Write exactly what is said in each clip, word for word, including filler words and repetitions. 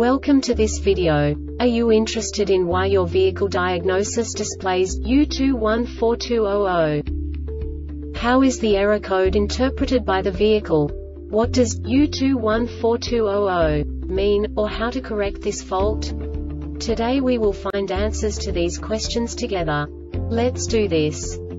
Welcome to this video. Are you interested in why your vehicle diagnosis displays U two one four two zero zero? How is the error code interpreted by the vehicle? What does U two one four two zero zero mean, or how to correct this fault? Today we will find answers to these questions together. Let's do this.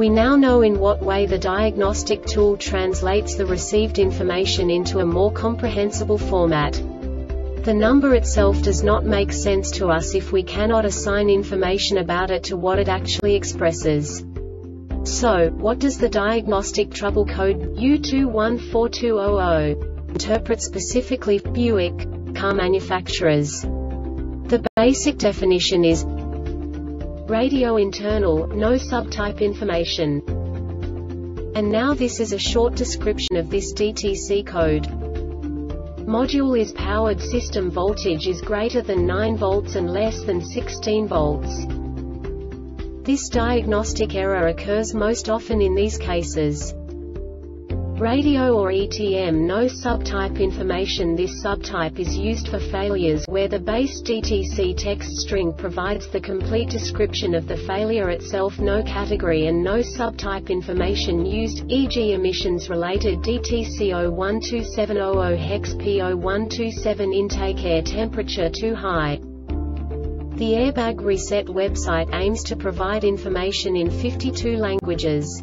We now know in what way the diagnostic tool translates the received information into a more comprehensible format. The number itself does not make sense to us if we cannot assign information about it to what it actually expresses. So, what does the diagnostic trouble code U two one four two zero zero interpret specifically for Buick car manufacturers? The basic definition is radio internal, no subtype information. And now this is a short description of this D T C code. Module is powered system voltage is greater than nine volts and less than sixteen volts. This diagnostic error occurs most often in these cases. Radio or E T M, no subtype information. This subtype is used for failures where the base D T C text string provides the complete description of the failure itself, no category and no subtype information used, for example emissions related D T C zero one two seven zero zero hex P zero one two seven intake air temperature too high. The Airbag Reset website aims to provide information in fifty-two languages.